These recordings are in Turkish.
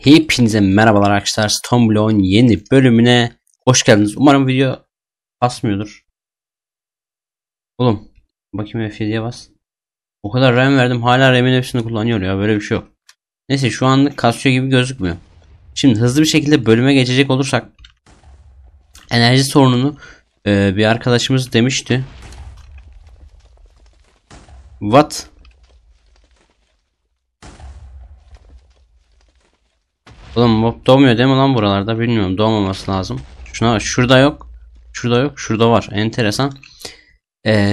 Hepinize merhabalar arkadaşlar. Stoneblock'un yeni bölümüne hoş geldiniz. Umarım video asmıyordur. Oğlum bakayım F7'ye bas. O kadar RAM verdim, hala RAM'in hepsini kullanıyor ya, böyle bir şey yok. Neyse, şu anlık Casio gibi gözükmüyor. Şimdi hızlı bir şekilde bölüme geçecek olursak, enerji sorununu bir arkadaşımız demişti. What? Oğlum mob doğmuyor değil mi lan buralarda? Bilmiyorum, doğmaması lazım. Şuna, şurada yok, şurada yok, şurada var. Enteresan.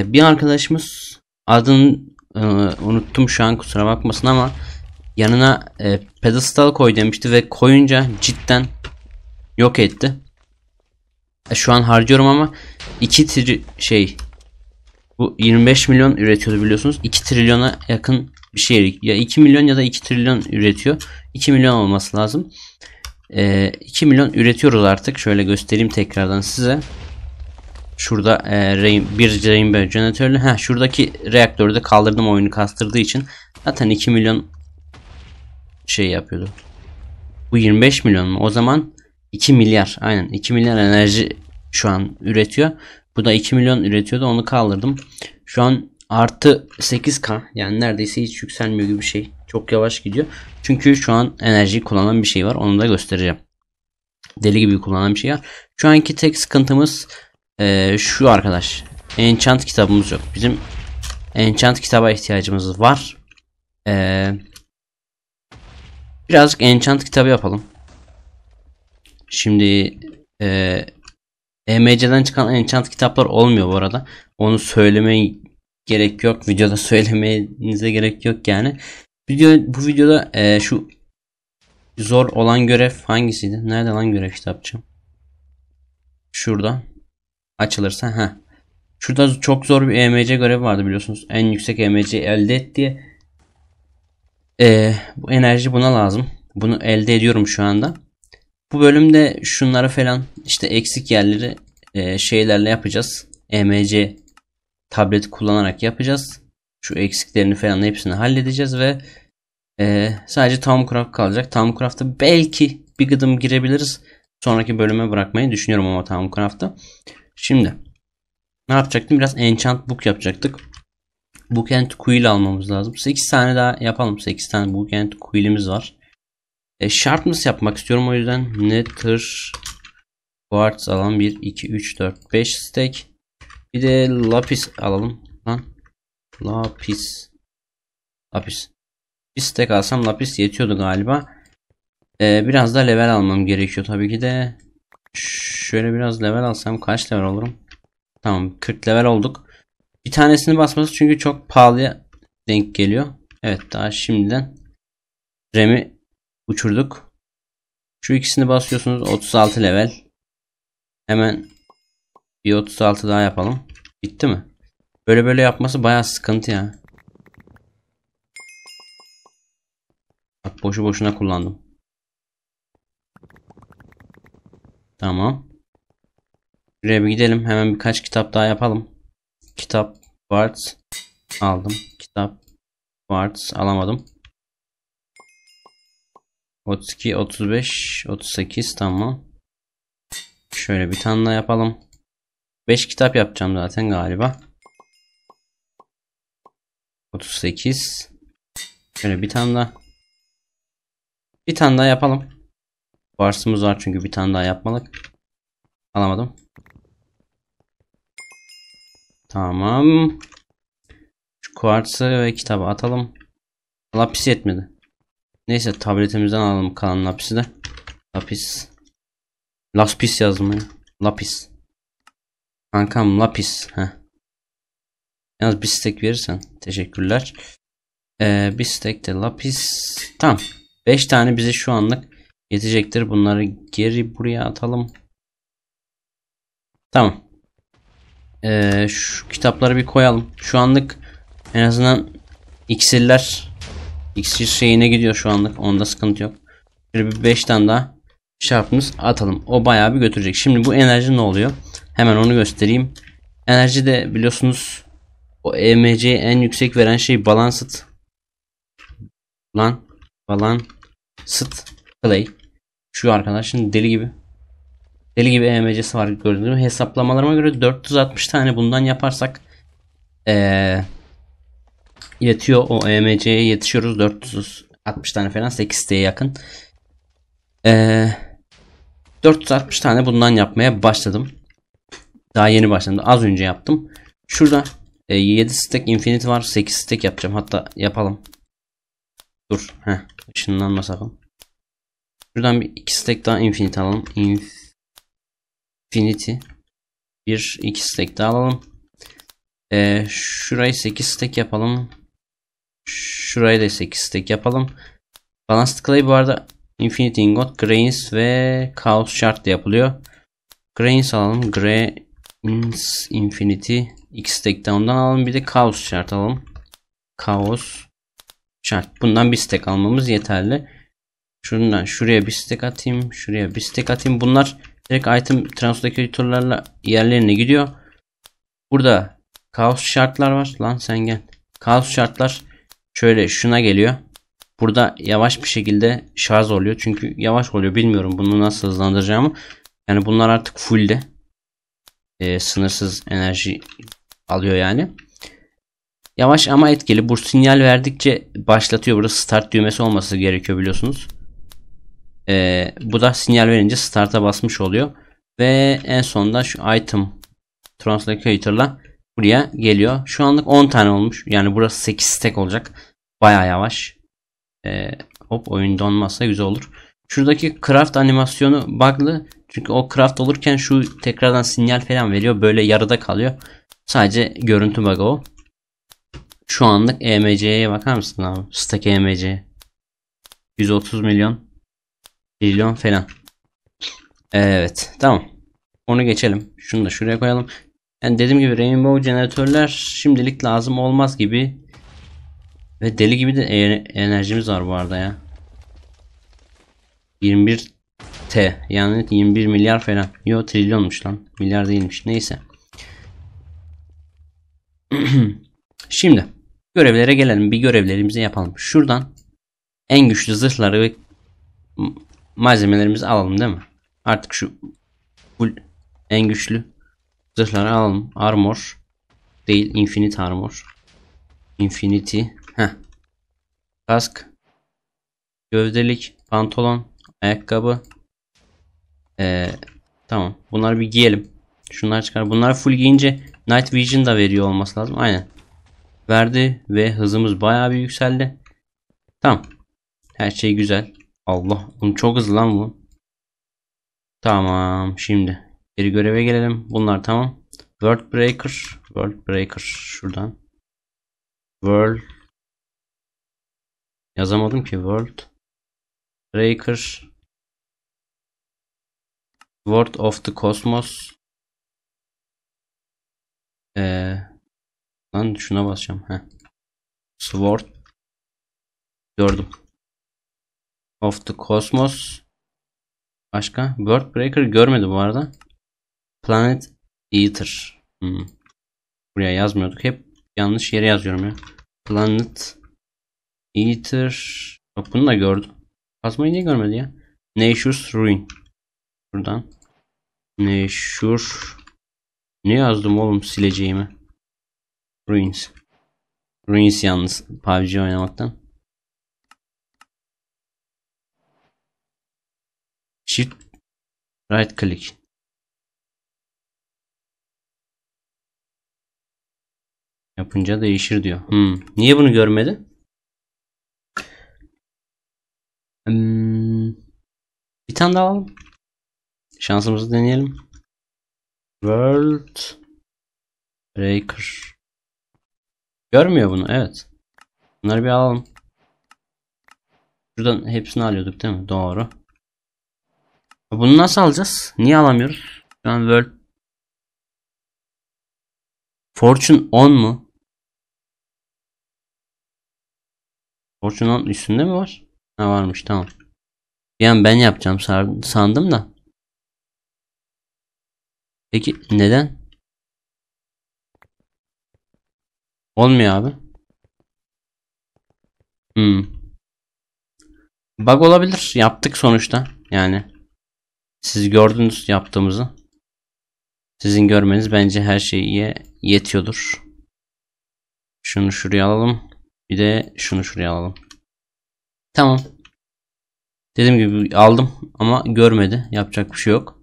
Bir arkadaşımız, adını unuttum şu an, kusura bakmasın, ama yanına pedestal koy demişti ve koyunca cidden yok etti. Şu an harcıyorum ama 25 milyon üretiyordu biliyorsunuz. 2 trilyona yakın bir şey, ya 2 milyon ya da 2 trilyon üretiyor. 2 milyon olması lazım. 2 milyon üretiyoruz artık. Şöyle göstereyim tekrardan size. Şurada bir Rainbow jeneratörlü. Heh, şuradaki reaktörü de kaldırdım, oyunu kastırdığı için. Zaten 2 milyon şey yapıyordu. Bu 25 milyon mu? O zaman 2 milyar. Aynen, 2 milyar enerji şu an üretiyor. Bu da 2 milyon üretiyordu, onu kaldırdım. Şu an artı 8K, yani neredeyse hiç yükselmiyor gibi bir şey. Çok yavaş gidiyor. Çünkü şu an enerjiyi kullanan bir şey var, onu da göstereceğim. Deli gibi kullanan bir şey var. Şu anki tek sıkıntımız şu arkadaş. Enchant kitabımız yok. Bizim Enchant kitaba ihtiyacımız var. Birazcık Enchant kitabı yapalım. Şimdi EMC'den çıkan Enchant kitaplar olmuyor bu arada. Onu söylemeye gerek yok. Videoda söylemenize gerek yok yani. Bu videoda şu zor olan görev hangisiydi? Nerede lan görev kitapçım? Şurada. Açılırsa ha. Şurada çok zor bir EMC görevi vardı biliyorsunuz. En yüksek EMC'yi elde et diye. Bu enerji buna lazım. Bunu elde ediyorum şu anda. Bu bölümde şunları falan, işte eksik yerleri şeylerle yapacağız. EMC tableti kullanarak yapacağız. Şu eksiklerini falan hepsini halledeceğiz ve sadece Tomcraft kalacak. Tomcraft'a belki bir gıdım girebiliriz. Sonraki bölüme bırakmayı düşünüyorum ama Tomcraft'a. Şimdi ne yapacaktım? Biraz Enchant Book yapacaktık. Book and Quill almamız lazım. 8 tane daha yapalım. 8 tane Book and Quill'imiz var. Sharpness yapmak istiyorum, o yüzden Nether Quartz alalım. 1, 2, 3, 4, 5 stack. Bir de Lapis alalım. Lan. Lapis. Bir stack alsam Lapis yetiyordu galiba. Biraz da level almam gerekiyor tabii ki de. Şöyle biraz level alsam kaç level olurum? Tamam, 40 level olduk. Bir tanesini basması çünkü çok pahalıya denk geliyor. Evet, daha şimdiden RAM'i uçurduk. Şu ikisini basıyorsunuz, 36 level. Hemen bir 36 daha yapalım. Bitti mi? Böyle böyle yapması bayağı sıkıntı ya. Bak, boşu boşuna kullandım. Tamam. Şuraya bir gidelim. Hemen birkaç kitap daha yapalım. Kitap Quartz aldım. Kitap Quartz alamadım. 32, 35, 38, tamam. Şöyle bir tane daha yapalım. 5 kitap yapacağım zaten galiba. 38. Şöyle bir tane daha. Bir tane daha yapalım. Quartz'ımız var çünkü, bir tane daha yapmalık. Alamadım. Tamam. Şu Quartz'ı ve kitabı atalım. Lapis yetmedi. Neyse, tabletimizden alalım kalan lapisi de. Lapis yazdım ya. Lapis. Kankam Lapis. Heh. Yalnız bir stack verirsen. Teşekkürler. Bir stack de Lapis. Tamam. 5 tane bize şu anlık yetecektir. Bunları geri buraya atalım. Tamam. Şu kitapları bir koyalım. Şu anlık en azından iksir şeyine gidiyor şu anlık. Onda sıkıntı yok. Şöyle bir 5 tane daha şarpımız atalım. O bayağı bir götürecek. Şimdi bu enerji ne oluyor? Hemen onu göstereyim. Enerji de biliyorsunuz o EMC'ye en yüksek veren şey Balanced. Lan. Balanced Clay. Şu arkadaşın deli gibi EMC'si var gördüğünüz gibi. Hesaplamalarıma göre 460 tane bundan yaparsak yetiyor. O EMC'ye yetişiyoruz. 460 tane falan 8T'ye yakın. 460 tane bundan yapmaya başladım. Daha yeni başladım. Az önce yaptım. Şurada 7 stack infinity var. 8 stack yapacağım. Hatta yapalım. Dur. Heh. Işınlanma sakın. Şuradan bir 2 stack daha infinity alalım. Infinity. 1-2 stack daha alalım. Şurayı 8 stack yapalım. Şurayı da 8 stack yapalım. Balanced Clay bu arada Infinity Ingot, Grains ve Chaos Shard da yapılıyor. Grains alalım. Grains Infinity. 2 stack de ondan alalım. Bir de Chaos Shard alalım. Chaos Shard. Bundan bir stack almamız yeterli. Şundan şuraya bir stack atayım. Şuraya bir stack atayım. Bunlar direkt item translocatorlarla yerlerine gidiyor. Burada Chaos Shard'lar var. Lan sen gel. Chaos Shard'lar şöyle şuna geliyor. Burada yavaş bir şekilde şarj oluyor. Çünkü yavaş oluyor. Bilmiyorum bunu nasıl hızlandıracağımı. Yani bunlar artık fullde. Sınırsız enerji alıyor yani. Yavaş ama etkili. Bu sinyal verdikçe başlatıyor. Burada start düğmesi olması gerekiyor biliyorsunuz. Bu da sinyal verince start'a basmış oluyor. Ve en sonunda şu item translocator'la buraya geliyor. Şu anlık 10 tane olmuş. Yani burası 8 stack olacak. Baya yavaş. Hop oyun donmazsa güzel olur. Şuradaki craft animasyonu bug'lı. Çünkü o craft olurken şu tekrardan sinyal falan veriyor. Böyle yarıda kalıyor. Sadece görüntü bug'ı o. Şu anlık EMC'ye bakar mısın abi? Stack EMC. 130 milyon. Milyon falan. Evet. Tamam. Onu geçelim. Şunu da şuraya koyalım. Yani dediğim gibi Rainbow jeneratörler şimdilik lazım olmaz gibi. Ve deli gibi de enerjimiz var bu arada ya. 21T yani 21 milyar falan. Yo trilyonmuş lan. Milyar değilmiş. Neyse. Şimdi görevlere gelelim. Bir görevlerimizi yapalım. Şuradan en güçlü zırhları ve malzemelerimizi alalım değil mi? Artık şu en güçlü zırhları alalım. Armor değil. Infinite Armor. Infinity. Heh. Kask, gövdelik, pantolon, ayakkabı. Tamam. Bunları bir giyelim. Şunlar çıkar. Bunları full giyince Night Vision da veriyor olması lazım. Aynen. Verdi ve hızımız bayağı bir yükseldi. Tamam. Her şey güzel. Allah. Bunu çok hızlı lan bu. Tamam. Şimdi geri göreve gelelim. Bunlar tamam. World Breaker. World Breaker. Şuradan. World. Yazamadım ki. World Breaker. World of the Cosmos. Lan şuna basacağım. Heh. Sword. Gördüm. Of the Cosmos. Başka? World Breaker görmedi bu arada. Planet Eater. Buraya yazmıyorduk. Hep yanlış yere yazıyorum ya. Planet Eater. Bak bunu da gördüm. Kazmayı niye görmedi ya? Nature's Ruin. Buradan. Nature. Ne yazdım oğlum sileceğimi? Ruins. Ruins yalnız. PUBG oynamaktan. Shift. Right click. Yapınca değişir diyor. Niye bunu görmedi? Bir tane daha alalım. Şansımızı deneyelim. World Breaker. Görmüyor bunu. Evet. Bunları bir alalım. Şuradan hepsini alıyorduk değil mi? Doğru. Bunu nasıl alacağız? Niye alamıyoruz? Şu an World Fortune 10 mu? Fortune 10 üstünde mi var? Ha varmış tamam. Yani ben yapacağım sandım da. Peki neden? Olmuyor abi. Bug olabilir. Yaptık sonuçta. Yani siz gördünüz yaptığımızı. Sizin görmeniz bence her şeye yetiyordur. Şunu şuraya alalım. Bir de şunu şuraya alalım. Tamam. Dediğim gibi aldım ama görmedi. Yapacak bir şey yok.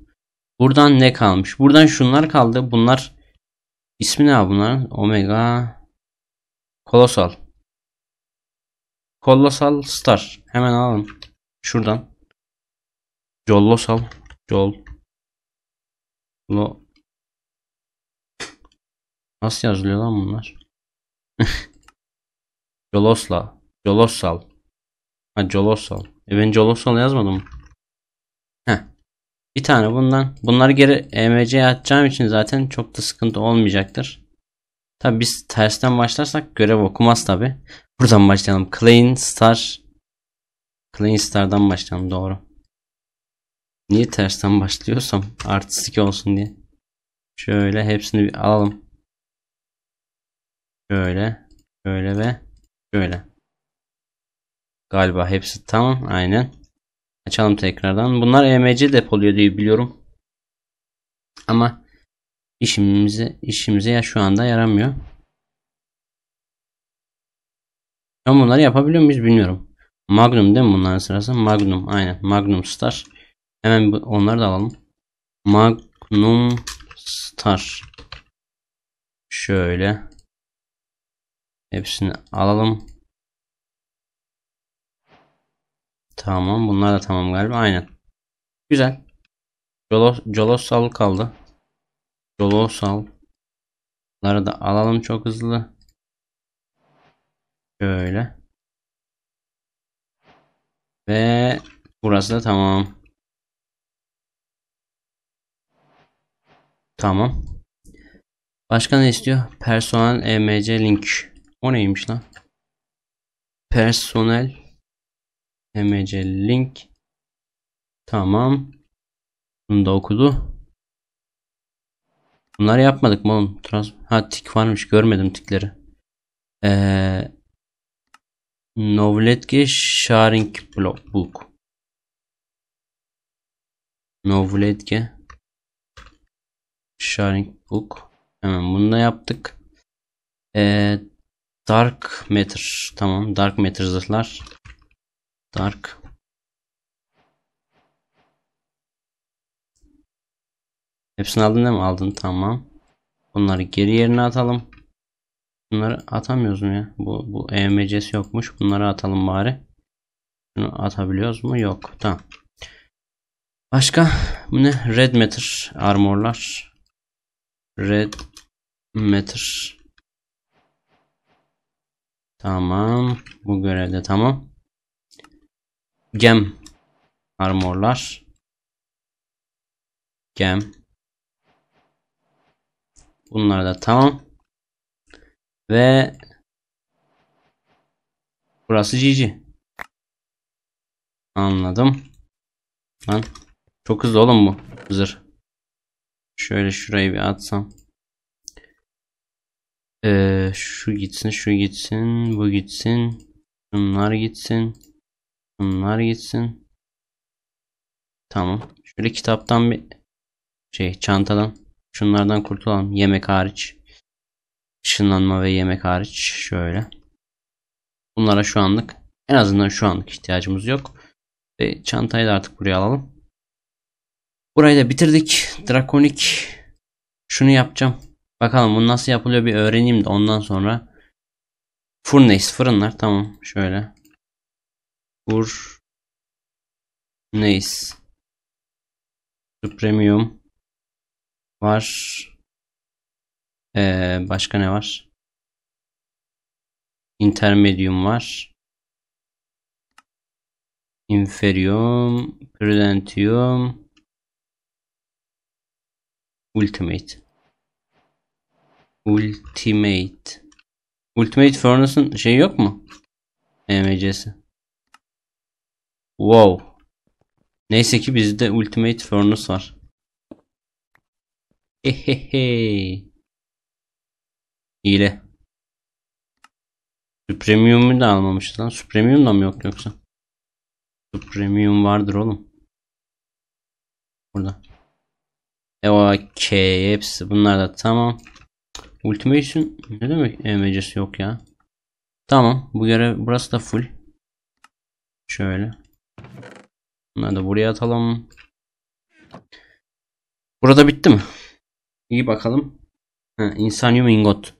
Buradan ne kalmış? Buradan şunlar kaldı. Bunlar ismi ne abi bunlar? Omega Colossal Star. Hemen alalım. Şuradan. Nasıl yazılıyor lan bunlar? Colossal. Ben Colossal yazmadım. Bir tane bundan. Bunları geri EMC'ye atacağım için zaten çok da sıkıntı olmayacaktır. Tabi biz tersten başlarsak görev okumaz tabi. Buradan başlayalım. Clean Star. Clean Star'dan başlayalım, doğru. Niye tersten başlıyorsam artistik olsun diye. Şöyle hepsini bir alalım. Şöyle, şöyle ve şöyle. Galiba hepsi tamam, aynen. Açalım tekrardan. Bunlar EMC depoluyor diye biliyorum. Ama işimize ya şu anda yaramıyor. Ben bunları yapabiliyor muyuz bilmiyorum. Magnum değil mi bunların sırası? Magnum, aynen. Magnum Star. Hemen onları da alalım. Magnum Star. Şöyle. Hepsini alalım. Tamam, bunlar da tamam galiba, aynen. Güzel. Colossal kaldı. Colossal'ları da alalım çok hızlı. Şöyle. Ve burası da tamam. Tamam. Başka ne istiyor? Personel EMC link. O neymiş lan? Personel EMC link. Tamam. Bunu da okudu. Bunları yapmadık mı oğlum? Tik varmış, görmedim tikleri. Knowledge Sharing Book. Knowledge Sharing Book. Hemen bunu da yaptık. Dark Matter. Tamam. Dark Matter zırhlar. Dark. Hepsini aldın değil mi? Aldın. Tamam. Bunları geri yerine atalım. Bunları atamıyoruz mu ya? Bu EMC'si yokmuş. Bunları atalım bari. Bunu atabiliyoruz mu? Yok. Tamam. Başka? Bu ne? Red Matter. Armorlar. Red Matter. Tamam. Bu görevde tamam. Gem armorlar. Gem. Bunlar da tamam. Ve burası GG. Anladım. Lan çok hızlı oğlum bu zırh. Şöyle şurayı bir atsam. Şu gitsin, şu gitsin, bu gitsin. Bunlar gitsin. Bunlar gitsin. Tamam. Şöyle kitaptan bir çantadan şunlardan kurtulalım. Yemek hariç. Işınlanma ve yemek hariç. Şöyle. Bunlara şu anlık, en azından şu anlık ihtiyacımız yok. Ve çantayı da artık buraya alalım. Burayı da bitirdik. Draconic. Şunu yapacağım. Bakalım bu nasıl yapılıyor bir öğreneyim de ondan sonra. Furnace, fırınlar, tamam. Şöyle. Furnace. Supremium var. Başka ne var? Intermedium var. Inferium, Prudentium, Ultimate Furnace'ın şeyi yok mu? EMC'si. Wow. Neyse ki bizde Ultimate Furnace var. İyile. Supremium'u da almamışız lan. Supremium da mı yok yoksa? Supremium vardır oğlum. Burada. Okey, hepsi bunlar da tamam. Ultimate'in ne demek emecesi yok ya. Tamam, bu görev burası da full. Şöyle. Bunları da buraya atalım. Burada bitti mi? İyi bakalım. İnsanium ingot.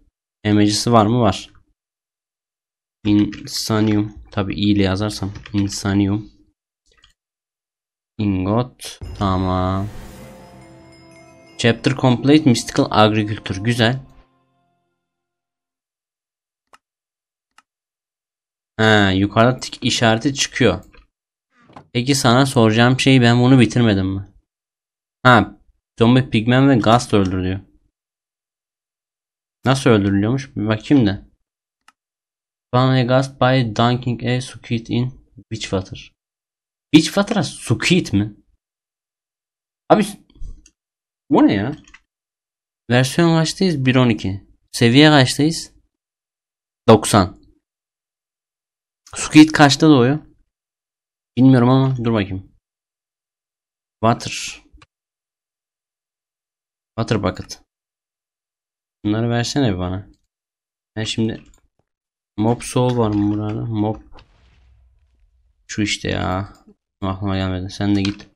Emecesi var mı? Var. İnsanium. Tabi i ile yazarsam. İnsanium. Ingot. Tamam. Chapter complete. Mystical agriculture. Güzel. Yukarıda tik işareti çıkıyor. Peki sana soracağım şeyi ben bunu bitirmedim mi? Ha. Zombi pigmen ve gaz öldürülüyor. Nasıl öldürülüyormuş? Bir bakayım da. Pigmen ve gaz by dunking a squid in beach water. Beach water'a squid mi? Abi bu ne ya? Versiyon kaçtayız? 1.12. Seviye kaçtayız? 90. Squid kaçta doğuyor? Bilmiyorum ama dur bakayım. Water. Water bucket. Bunları versene bana. Ben şimdi mob soul var mı burada? Mob. Şu işte ya. Aklıma gelmedi. Sen de git.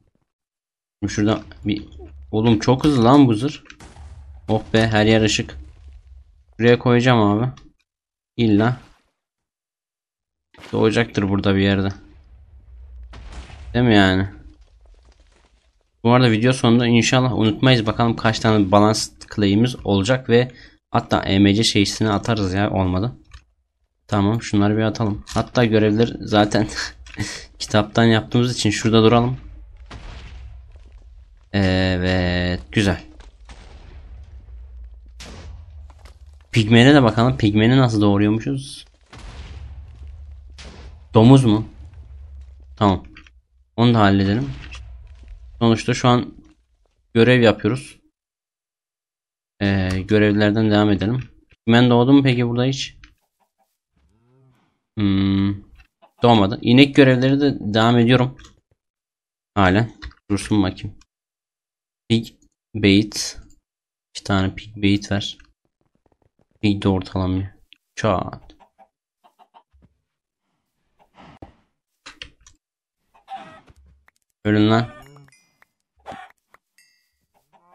Şurada bir oğlum çok hızlı lan bu zırh. Oh be, her yer ışık. Buraya koyacağım abi. İlla doğacaktır burada bir yerde. Değil mi yani? Bu arada video sonunda inşallah unutmayız. Bakalım kaç tane Balanced Clay'imiz olacak ve hatta EMC şeysini atarız ya olmadı. Tamam, şunları bir atalım. Hatta görevler zaten kitaptan yaptığımız için şurada duralım. Evet, güzel. Pigmene de bakalım. Pigmeni nasıl doğuruyormuşuz? Domuz mu? Tamam. Onu da halledelim. Sonuçta şu an görev yapıyoruz. Görevlerden devam edelim. Pigmen doğdu mu peki burada hiç? Doğmadı. İnek görevleri de devam ediyorum. Hala. Dursun bakayım. Pig bait. 2 tane pig bait ver. Pig de ortalamıyor. Çat. Ölün lan.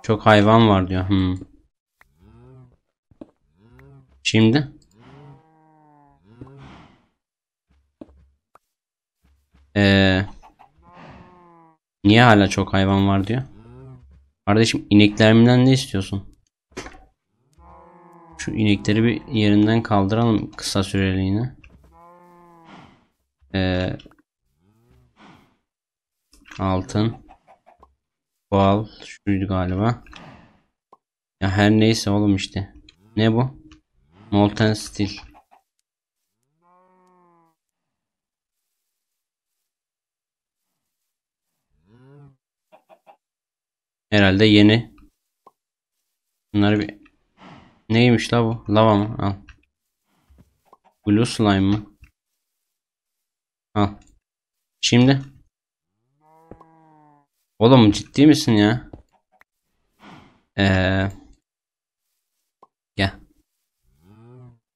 Çok hayvan var diyor. Şimdi niye hala çok hayvan var diyor. Kardeşim ineklerimden ne istiyorsun? Şu inekleri bir yerinden kaldıralım kısa süreliğine. Altın. Bal. Şuydu galiba. Ya her neyse oğlum işte. Ne bu? Molten Steel. Herhalde yeni. Bunları bir... Neymiş la bu? Lava mı? Al. Blue slime mı? Al. Şimdi... Oğlum ciddi misin ya? Gel.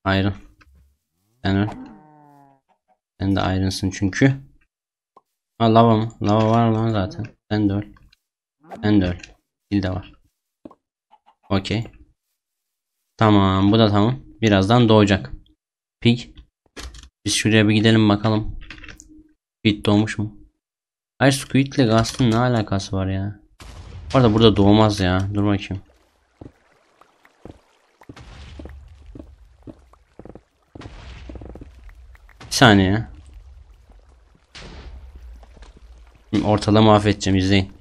Iron. Sen öl. Sen de Iron'sın çünkü. Ha lava mı? Lava var lan zaten. Sen de öl. Sen de öl. Dil de var. Okey. Tamam, bu da tamam. Birazdan doğacak. Pig. Biz şuraya bir gidelim bakalım. Pig doğmuş mu? Hayır, squid ile gas'ın ne alakası var ya? Bu arada burada doğmaz ya. Dur bakayım. Bir saniye. Ortalığı mahvedeceğim, izleyin.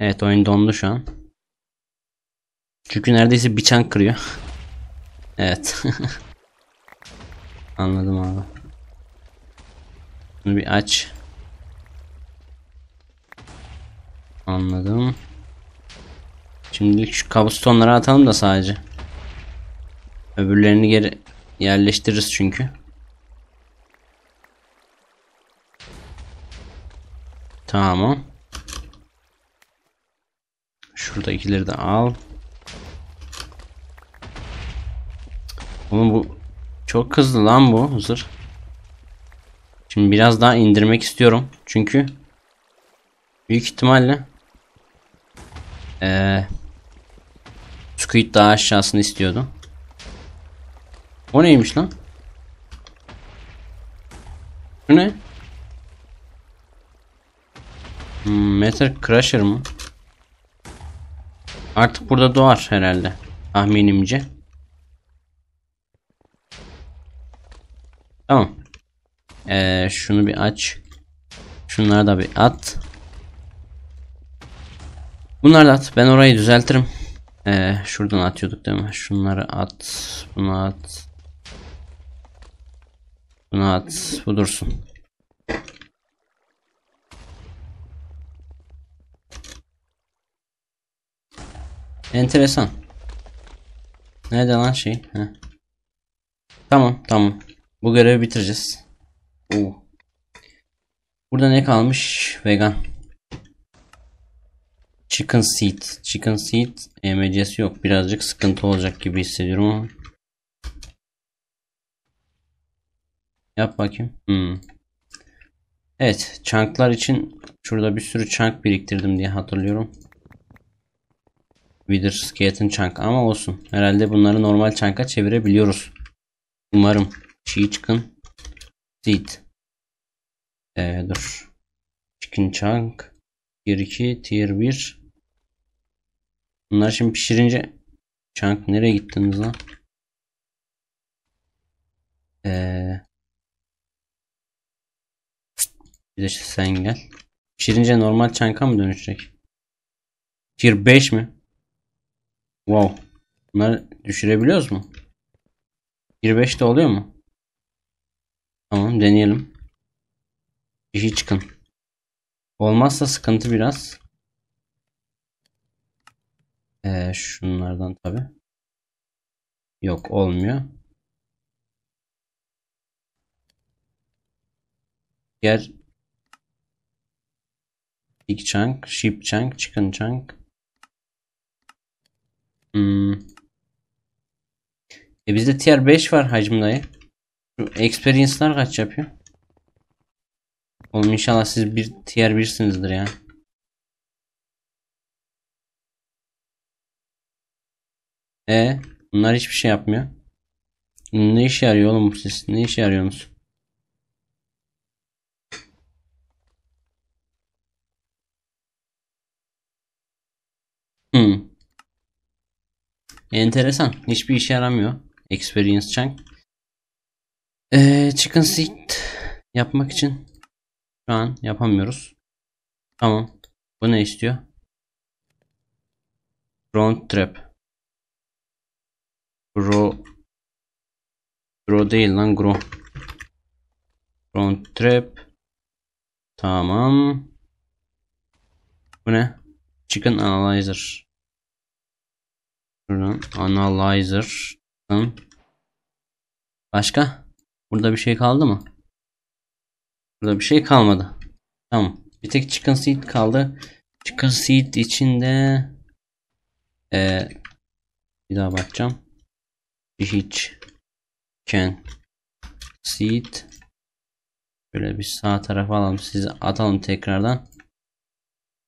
Evet, oyun dondu şu an. Çünkü neredeyse bir çank kırıyor. Evet. Anladım abi. Bunu bir aç. Anladım. Şimdilik şu kabustonları atalım da sadece. Öbürlerini geri yerleştiririz çünkü. Tamam. Şuradakileri de al. Oğlum bu çok hızlı lan bu zırh. Şimdi biraz daha indirmek istiyorum. Çünkü büyük ihtimalle Squid daha aşağısını istiyordu. O neymiş lan? Bu ne? Metal Crusher mı? Artık burada doğar herhalde. Tahminimce. Tamam. Şunu bir aç. Şunları da bir at. Bunları da at. Ben orayı düzeltirim. Şuradan atıyorduk değil mi? Şunları at. Bunu at. Bunu at. Bu dursun. Enteresan. Nerede lan şey? Heh. Tamam. Bu görevi bitireceğiz. Oo. Burada ne kalmış? Vegan. Chicken Seed. Chicken Seed EMC'si yok. Birazcık sıkıntı olacak gibi hissediyorum ama. Yap bakayım. Evet. Chunklar için şurada bir sürü chunk biriktirdim diye hatırlıyorum. Wither Skeleton Chunk ama olsun. Herhalde bunları normal chunk'a çevirebiliyoruz. Umarım. Chicken Seed. Dur. Chicken chunk. Tier 2. Tier 1. Bunlar şimdi pişirince. Chunk nereye gittiniz lan? Bir de sen gel. Pişirince normal chunk'a mı dönüşecek? Tier 5 mi? Wow. Bunları düşürebiliyoruz mu? Tier 5'te oluyor mu? Tamam deneyelim. İşi çıkın. Olmazsa sıkıntı biraz. Şunlardan tabi. Yok olmuyor. Diğer Pig chunk, Sheep chunk, Chicken chunk. Bizde tier 5 var hacimdayı. Şu experience'lar kaç yapıyor? Oğlum inşallah siz bir tier 1'sinizdir ya. Bunlar hiçbir şey yapmıyor. Ne işe yarıyor oğlum siz? Ne işe yarıyorsunuz? Enteresan. Hiçbir işe yaramıyor. Experience chunk. Chicken seed yapmak için şu an yapamıyoruz. Tamam. Bu ne istiyor? Round trap. Grow değil lan, grow. Round trap. Tamam. Bu ne? Chicken analyzer. Şuradan analyzer. Tamam. Başka? Burada bir şey kaldı mı? Burada bir şey kalmadı. Tamam. Bir tek chicken seed kaldı. Chicken seed içinde bir daha bakacağım. Chicken seed. Böyle bir sağ tarafa alalım. Sizi atalım tekrardan.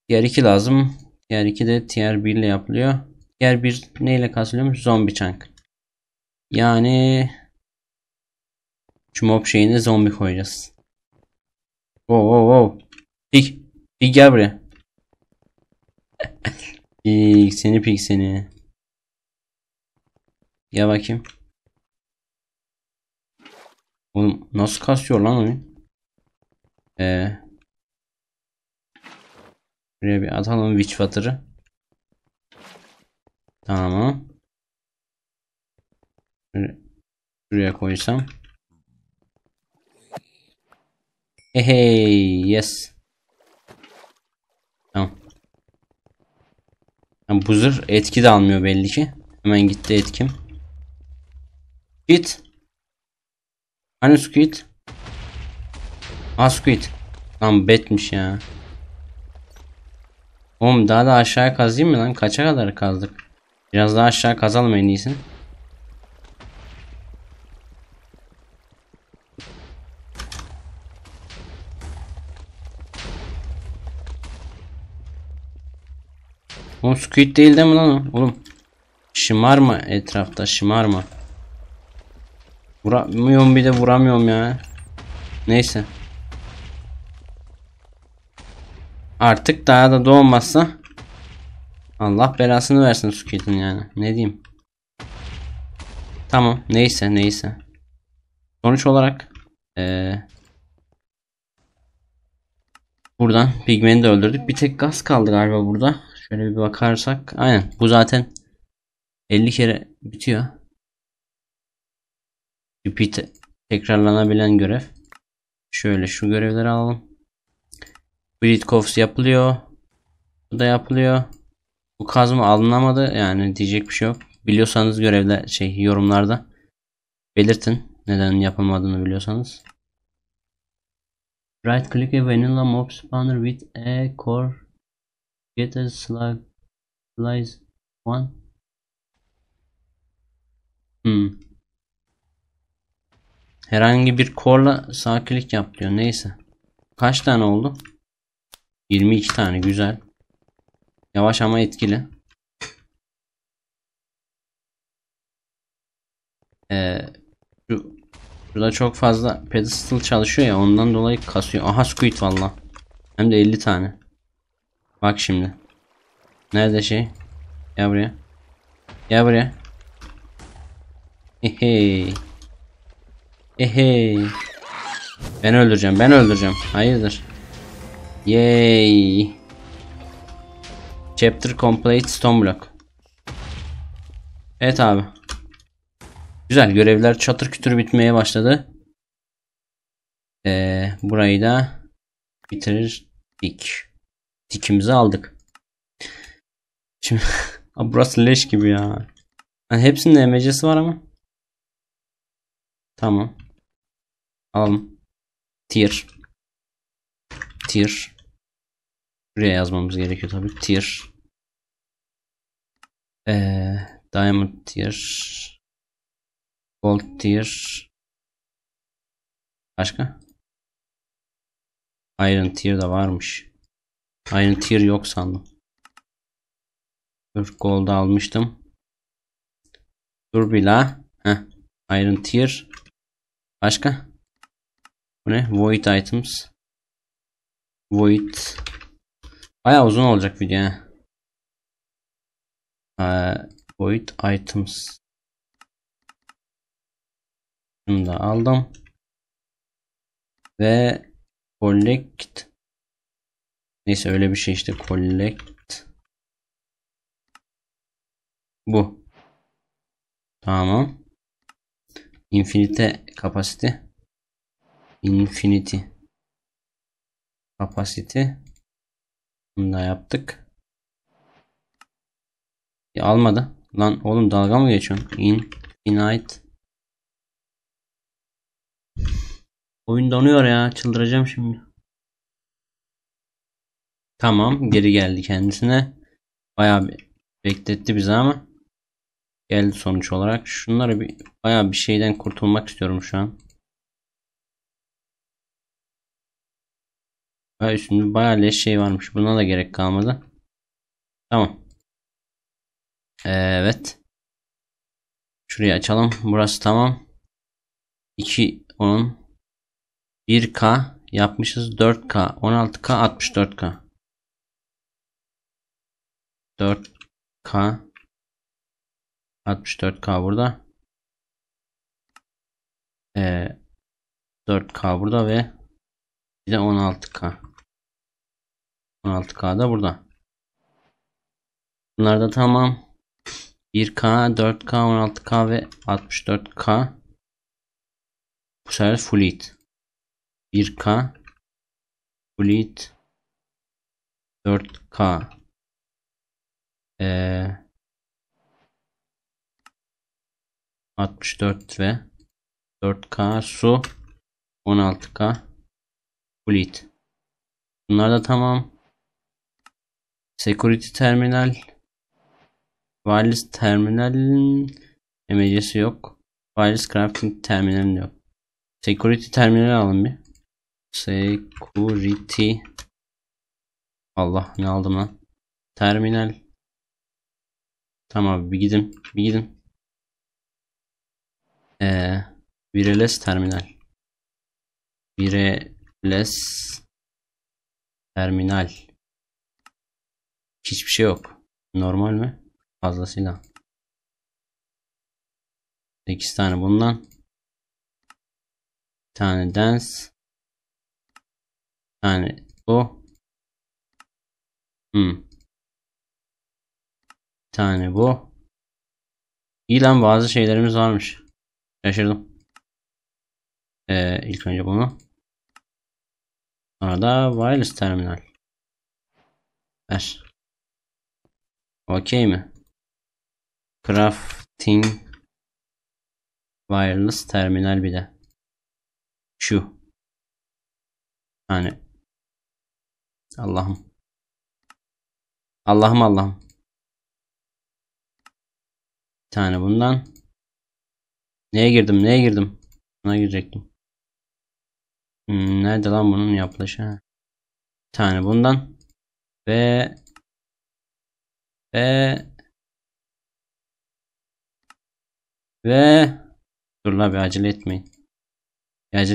Diğer 2 lazım. Diğer 2 de tier 1 ile yapılıyor. Diğer 1 neyle kasılıyormuş? Zombie chunk. Yani şu mob şeyine zombi koyacağız. Wow. Pig gel buraya. Pig seni. Ya bakayım. Oğlum nasıl kasıyor lan oyun? Buraya bir atalım witch water'ı. Tamam. Şuraya koysam. Hey, yes. Tamam. Yani bu zırh etki de almıyor belli ki. Hemen gitti etkim. Git. Hani squid? Squid. Lan betmiş ya. Oğlum daha da aşağıya kazayım mı lan? Kaça kadar kazdık? Biraz daha aşağı kazalım en iyisi. Oğlum squid değil değil mi lan o? Oğlum şımarma etrafta, şımarma. Vuramıyorum, bir de vuramıyorum ya. Neyse. Artık daha da doğmazsa Allah belasını versin squid'in yani. Ne diyeyim? Tamam, neyse neyse. Sonuç olarak buradan pigmeni de öldürdük. Bir tek gaz kaldı galiba burada. Şöyle bir bakarsak. Aynen. Bu zaten 50 kere bitiyor. Repeat, tekrarlanabilen görev. Şöyle şu görevleri alalım. Blitkovs yapılıyor. Bu da yapılıyor. Bu kazma alınamadı. Yani diyecek bir şey yok. Biliyorsanız görevler yorumlarda belirtin. Neden yapılmadığını biliyorsanız. Right click a vanilla mob spawner with a core. Get a slug slice one. Herhangi bir korla sağ klik yap diyor. Neyse. Kaç tane oldu? 22 tane. Güzel. Yavaş ama etkili. Burada çok fazla pedestal çalışıyor ya. Ondan dolayı kasıyor. Aha squid valla. Hem de 50 tane. Bak şimdi. Nerede şey? Gel buraya. Gel buraya. Ehey. Ehey. Ben öldüreceğim. Ben öldüreceğim. Hayırdır? Yay. Chapter complete, stone block. Evet abi. Güzel. Görevler çatır kütür bitmeye başladı. Burayı da bitirdik. Tikimizi aldık. Şimdi burası leş gibi ya. Yani hepsinin emecesi var ama. Tamam. Alalım. Tier. Tier. Buraya yazmamız gerekiyor tabii. Tier. Diamond tier. Gold tier. Başka? Iron tier de varmış. Iron tier yok sandım. Dur, gold'u almıştım. Dur bila. Heh. Iron tier. Başka? Bu ne? Void items. Void. Bayağı uzun olacak video. Void items. Bunu da aldım. Ve collect. Neyse öyle bir şey işte. Collect. Bu. Tamam. Infinite capacity. Infinity capacity. Bunu da yaptık. Ya almadı. Lan oğlum dalga mı geçiyorsun? Infinite. Oyun donuyor ya. Çıldıracağım şimdi. Tamam. Geri geldi kendisine. Bayağı bir bekletti bizi ama. Geldi sonuç olarak. Şunları bir bayağı bir şeyden kurtulmak istiyorum şu an. Üstünde bayağı leş şey varmış. Buna da gerek kalmadı. Tamam. Evet. Şurayı açalım. Burası tamam. 2, 10. 1K yapmışız. 4K. 16K. 64K. 4K. 64K burada. 4K burada ve bir de 16K. 16K da burada. Bunlar da tamam. 1K, 4K, 16K ve 64K. Bu sefer full it. 1K full it. 4K. 64 ve 4K su 16K fleet. Bunlar da tamam. Security terminal. Wireless terminalin emecesi yok. Wireless crafting terminalin yok. Security terminal alın bir. Security. Allah ne aldım lan. Terminal. Tamam abi, bir gidin. Wireless terminal. Hiçbir şey yok. Normal mi? Fazlasıyla. 8 tane bundan. Bir tane dance. Bir tane bu. Bir tane bu. İyi lan, bazı şeylerimiz varmış. Şaşırdım. İlk önce bunu. Sonra da wireless terminal. Ver. Okey mi? Crafting wireless terminal bir de. Şu. Yani. Allah'ım. Allah'ım. Bir tane bundan. Neye girdim? Buna girecektim. Nerede lan bunun yaplaşı? Bir tane bundan. Ve dur la, bir acele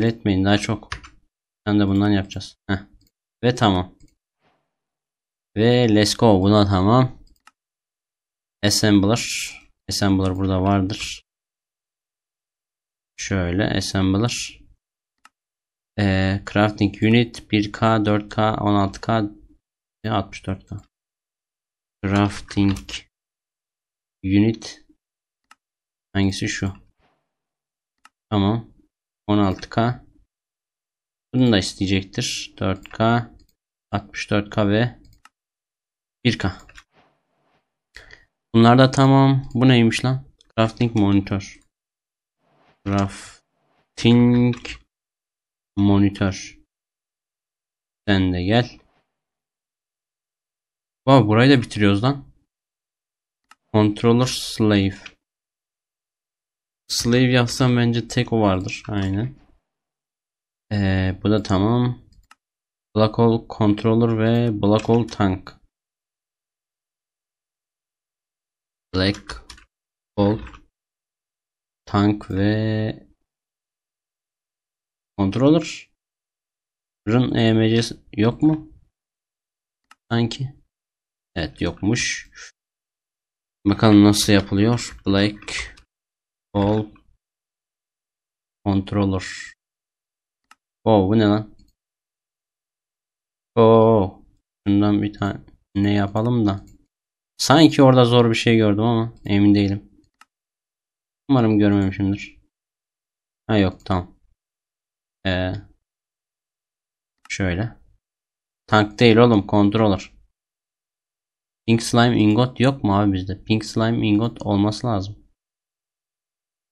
etmeyin. Daha çok. Sen de bundan yapacağız. Heh. Ve tamam. Ve let's go, buna tamam. Assembler burada vardır. Şöyle assembler. Crafting unit 1K, 4K, 16K, 64K. Crafting unit hangisi, şu? Tamam. 16K. Bunu da isteyecektir. 4K, 64K ve 1K. Bunlar da tamam. Bu neymiş lan? Crafting monitör. Sen de gel. Wow, burayı da bitiriyoruz lan. Controller slave. Slave yapsam bence tek o vardır. Aynen. Bu da tamam. Black hole controller ve black hole tank. Black hole tank ve controller. Run EMC yok mu? Sanki. Evet, yokmuş. Bakalım nasıl yapılıyor. Black hole controller. Oh, bu ne lan? Oh, bundan bir tane ne yapalım da. Sanki orada zor bir şey gördüm ama emin değilim. Umarım görmemişimdir. Ha yok, tamam. Şöyle. Tank değil oğlum, controller. Pink slime ingot yok mu abi bizde? Pink slime ingot olması lazım.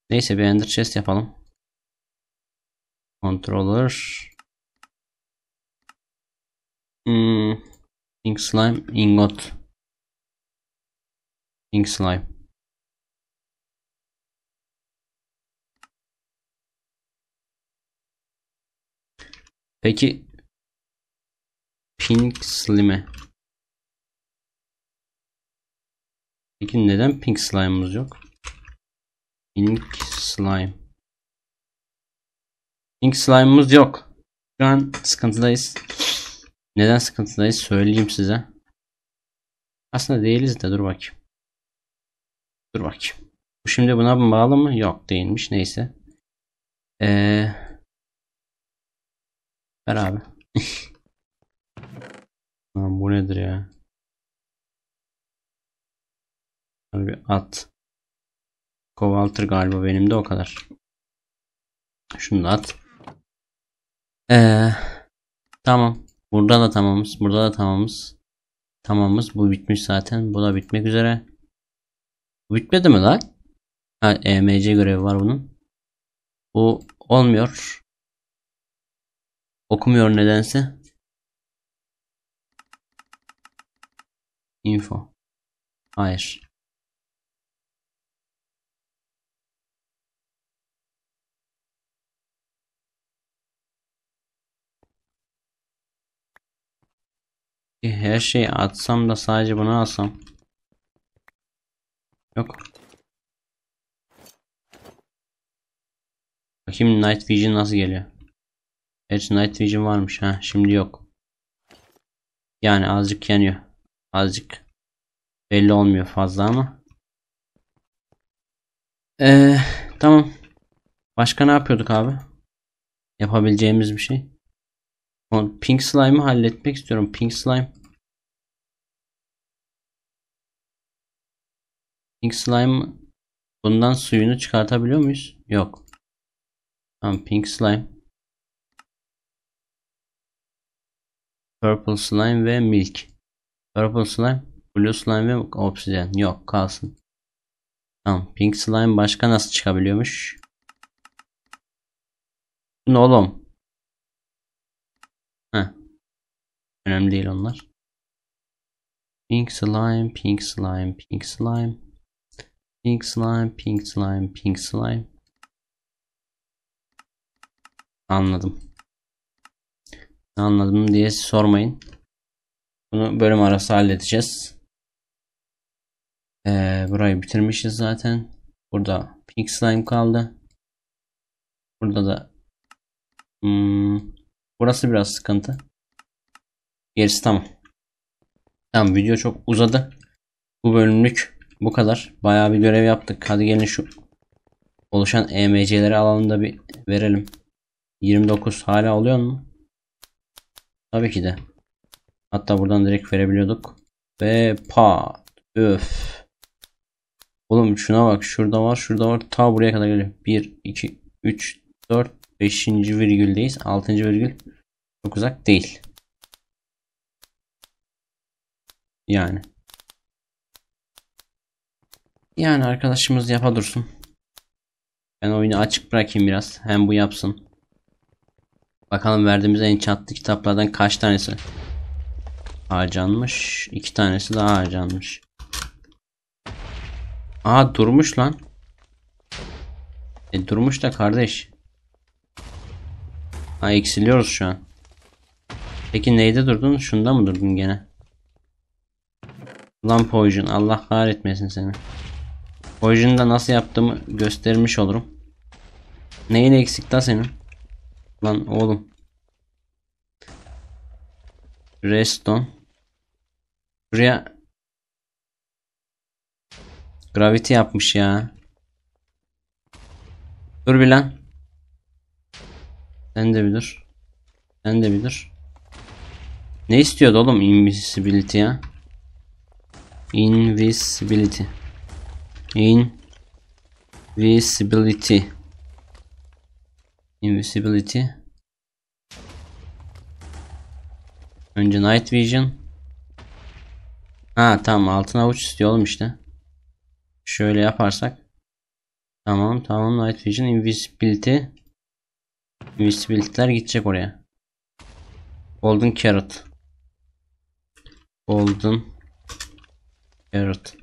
Neyse, bir ender chest yapalım. Controller. Pink slime ingot. Pink slime. Peki Pink Slime'e. Peki neden Pink Slime'ımız yok? Pink Slime'ımız yok. Şu an sıkıntıdayız. Neden sıkıntıdayız söyleyeyim size. Aslında değiliz de, dur bakayım. Bu şimdi buna bağlı mı? Yok, değilmiş. Neyse. Ver abi. Lan bu nedir ya? Abi at. Kovaltır galiba, benim de o kadar. Şunu da at. Tamam. Burada da tamamız. Tamamız. Bu bitmiş zaten. Bu da bitmek üzere. Bu bitmedi mi lan? Ha, EMC görevi var bunun. Bu olmuyor. Okumuyor nedense. Info. Hayır. Her şeyi atsam da sadece bunu alsam. Yok. Bakayım Night Vision nasıl geliyor. Evet, Night Vision varmış. Ha, şimdi yok. Yani azıcık yanıyor. Azıcık. Belli olmuyor fazla ama. Tamam. Başka ne yapıyorduk abi? Yapabileceğimiz bir şey. Pink Slime'ı halletmek istiyorum. Pink Slime. Pink Slime. Bundan suyunu çıkartabiliyor muyuz? Yok. Tamam, Pink Slime. Purple Slime ve Milk. Purple Slime, Blue Slime ve Obsidian. Yok, kalsın. Tamam, Pink Slime başka nasıl çıkabiliyormuş? Ne oğlum? Önemli değil onlar. Pink slime, pink slime, pink slime. Pink slime, pink slime, pink slime. Anladım. Anladım diye sormayın. Bunu bölüm arası halledeceğiz. Burayı bitirmişiz zaten. Burada pink slime kaldı. Burada da burası biraz sıkıntı. Gerisi tamam. Tamam, video çok uzadı. Bu bölümlük bu kadar. Bayağı bir görev yaptık. Hadi gelin şu oluşan EMC'leri alalım da bir verelim. 29 hala oluyor mu? Tabii ki de. Hatta buradan direkt verebiliyorduk. Ve pat. Öf. Oğlum şuna bak. Şurada var, şurada var. Ta buraya kadar geliyor. 1, 2, 3, 4, 5. virgüldeyiz. 6. virgül. Çok uzak değil. Yani arkadaşımız yapa dursun. Ben oyunu açık bırakayım biraz. Hem bu yapsın. Bakalım verdiğimiz enchantlı kitaplardan kaç tanesi harcanmış. 2 tanesi daha harcanmış. Aa, durmuş lan. Durmuş da kardeş. Ha, eksiliyoruz şu an. Peki neyde durdun? Şunda mı durdun gene? Lan Poison, Allah kahretmesin seni. Poison'u da nasıl yaptığımı göstermiş olurum. Neyin eksik da senin? Lan oğlum. Reston. Şuraya gravity yapmış ya. Dur bir lan. Sen de bir dur. Sen de bir dur. Ne istiyordu oğlum invisibility ya? Invisibility. Önce night vision. Ha tamam, altın avuç istiyor oğlum işte. Şöyle yaparsak. Tamam, night vision, invisibility. Invisibility'ler gidecek oraya. Golden carrot. Evet.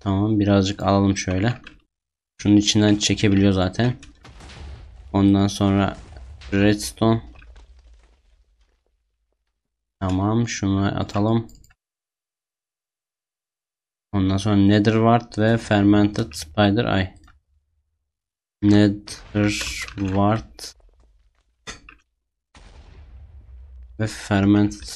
Tamam, birazcık alalım şöyle. Şunun içinden çekebiliyor zaten. Ondan sonra redstone. Tamam, şunu atalım. Ondan sonra nether wart ve fermented spider eye. Nether wart ve fermented spider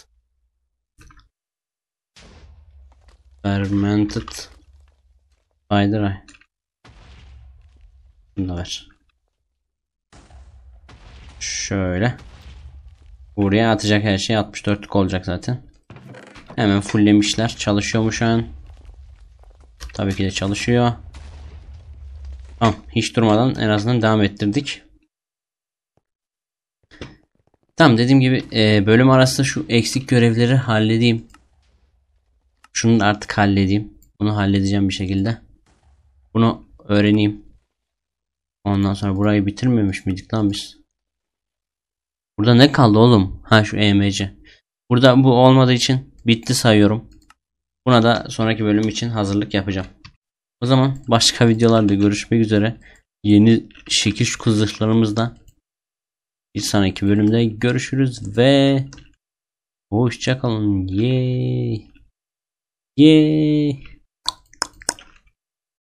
eye. Bunu da ver. Şöyle. Buraya atacak her şey. 64'lük olacak zaten. Hemen fulllemişler. Çalışıyor mu şu an? Tabii ki de çalışıyor. Tamam. Hiç durmadan en azından devam ettirdik. Tamam, dediğim gibi bölüm arasında şu eksik görevleri halledeyim. Şunu artık halledeyim. Bunu halledeceğim bir şekilde. Bunu öğreneyim. Ondan sonra burayı bitirmemiş miydik lan biz? Burada ne kaldı oğlum? Ha, şu EMC. Burada bu olmadığı için bitti sayıyorum. Buna da sonraki bölüm için hazırlık yapacağım. O zaman başka videolarda görüşmek üzere. Yeni şekil kızlıklarımızda bir sonraki bölümde görüşürüz ve hoşça kalın. Yey. Yey.